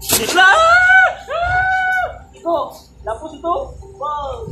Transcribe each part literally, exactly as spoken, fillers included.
Itu lampu situ. Wow.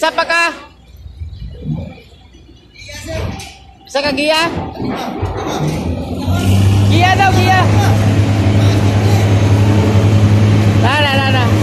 Siapakah? Siapakah Gia? Gia tau Gia. Nah, nah, nah, nah.